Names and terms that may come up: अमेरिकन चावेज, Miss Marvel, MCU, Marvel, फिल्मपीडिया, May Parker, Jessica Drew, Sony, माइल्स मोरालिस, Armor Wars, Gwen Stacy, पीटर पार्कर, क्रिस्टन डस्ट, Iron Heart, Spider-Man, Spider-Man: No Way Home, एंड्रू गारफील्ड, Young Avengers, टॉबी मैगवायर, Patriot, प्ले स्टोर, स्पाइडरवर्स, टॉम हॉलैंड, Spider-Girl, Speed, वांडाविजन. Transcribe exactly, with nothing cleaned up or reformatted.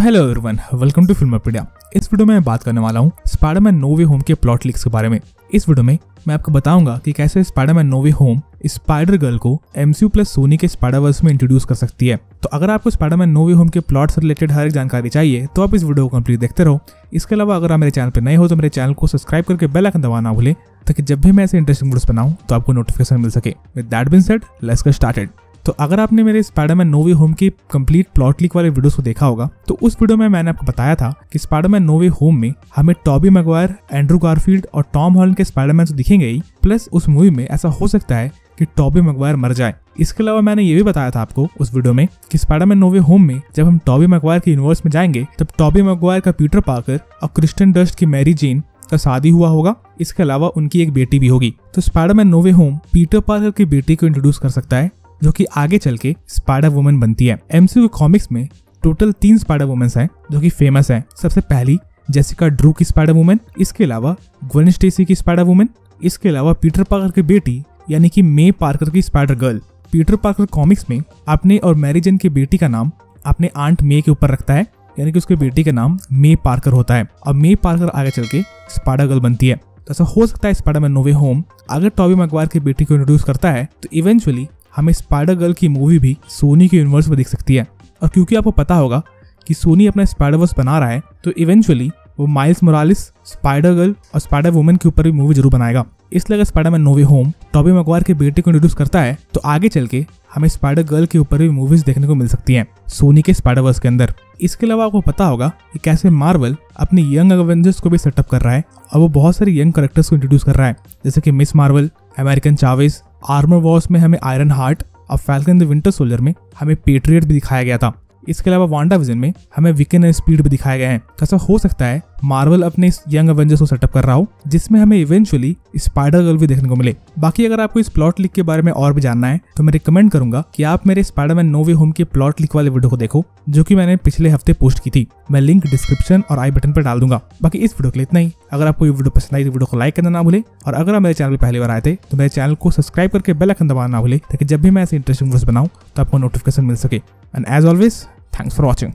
Hello everyone, welcome to फिल्मपीडिया। इस video में मैं बात करने वाला हूँ स्पाइडरमैन नो वे होम के प्लॉट लीक्स के बारे में। इस वीडियो में मैं आपको बताऊंगा कि कैसे स्पाइडरमैन नो वे होम स्पाइडर गर्ल को एमसीयू प्लस सोनी के स्पाइडरवर्स में इंट्रोड्यूस कर सकती है। तो अगर आपको स्पाइडरमैन नो वे होम के प्लॉट से रिलेटेड हर एक जानकारी चाहिए तो आप इस वीडियो को कंप्लीट देखते रहो। इसके अलावा अगर आप मेरे चैनल पर नए हो तो मेरे चैनल को सब्सक्राइब करके बेल आइकन दबाना ना भूलें ताकि जब भी मैं ऐसे इंटरेस्टिंग वीडियोस बनाऊँ तो आपको नोटिफिकेशन मिल सके। With that being said, let's get started. तो अगर आपने मेरे स्पाइडरमैन नो वे होम की कंप्लीट प्लॉट लीक वाले वीडियोस को देखा होगा तो उस वीडियो में मैंने आपको बताया था कि स्पाइडरमैन नो वे होम में हमें टॉबी मैगवायर, एंड्रू गारफील्ड और टॉम हॉलैंड के स्पाइडरमैन तो दिखेंगे ही, प्लस उस मूवी में ऐसा हो सकता है कि टॉबी मैगवायर मर जाए। इसके अलावा मैंने ये भी बताया था आपको उस वीडियो में कि स्पाइडरमैन नो वे होम में जब हम टॉबी मैगवायर के यूनिवर्स में जाएंगे तब टॉबी मैगवायर का पीटर पार्कर और क्रिस्टन डस्ट की मैरी जेन का शादी हुआ होगा। इसके अलावा उनकी एक बेटी भी होगी। तो स्पाइडरमैन नो वे होम पीटर पार्कर की बेटी को इंट्रोड्यूस कर सकता है जो कि आगे चल के स्पाइडर वुमन बनती है। एमसीयू के कॉमिक्स में टोटल तीन स्पाइडर वुमेन्स हैं जो कि फेमस हैं। सबसे पहली जेसिका ड्रू की स्पाइडर वुमन, इसके अलावा ग्वेन स्टेसी की स्पाइडर वुमन, इसके अलावा पीटर पार्कर की बेटी यानी कि मे पार्कर की spider girl. पीटर पार्कर comics में अपने और मैरी जेन की बेटी का नाम अपने आंट मे के ऊपर रखता है, यानी कि उसके बेटी का नाम मे पार्कर होता है और मे पार्कर आगे चल के स्पाइडर गर्ल बनती है। तो ऐसा हो सकता है स्पाइडरमैन नो वे होम अगर टॉबी मैगवायर की बेटी को इंट्रोड्यूस करता है तो इवेंचुअली हमें स्पाइडर गर्ल की मूवी भी सोनी के यूनिवर्स में दिख सकती है। और क्योंकि आपको पता होगा कि सोनी अपना स्पाइडरवर्स बना रहा है तो इवेंचुअली वो माइल्स मोरालिस, स्पाइडर गर्ल और स्पाइडर वुमन के ऊपर भी मूवी जरूर बनाएगा। इसलिए अगर स्पाइडरमैन नो वे होम टॉबी मैगवायर के बेटे को इंट्रोड्यूस करता है तो आगे चल के हमें स्पाइडर गर्ल के ऊपर भी मूवीज देखने को मिल सकती हैं सोनी के स्पाइडरवर्स के अंदर। इसके अलावा आपको पता होगा कि कैसे मार्वल अपने यंग एवेंजर्स को भी सेटअप कर रहा है और वो बहुत सारे यंग कैरेक्टर्स को इंट्रोड्यूस कर रहा है, जैसे कि Miss Marvel, अमेरिकन चावेज, Armor Wars में हमें आयरन हार्ट और Falcon and the Winter Soldier में हमें पेट्रियट भी दिखाया गया था। इसके अलावा वांडाविजन में हमें विकन और स्पीड भी दिखाए गए हैं। ऐसा हो सकता है मार्वल अपने इस यंग एवेंजर्स को सेटअप कर रहा हो जिसमें हमें इवेंचुअली स्पाइडर गर्ल भी देखने को मिले। बाकी अगर आपको इस प्लॉट लीक के बारे में और भी जानना है तो मैं रिकमेंड करूंगा कि आप मेरे स्पाइडरमैन नो वे होम के प्लॉट लीक वाले वीडियो को देखो जो कि मैंने पिछले हफ्ते पोस्ट की थी। मैं लिंक डिस्क्रिप्शन और आई बटन पर डाल दूंगा। बाकी इस वीडियो के लिए इतना ही। अगर आपको ये वीडियो पसंद आई तो वीडियो को लाइक करना ना भूले और अगर आप मेरे चैनल पर पहली बार आए थे तो मेरे चैनल को सब्सक्राइब करके बेल आइकन दबाना ना भूले ताकि जब भी मैं ऐसे इंटरेस्टिंग वीडियोस बनाऊं तो आपको नोटिफिकेशन मिल सके। And as always, thanks for watching.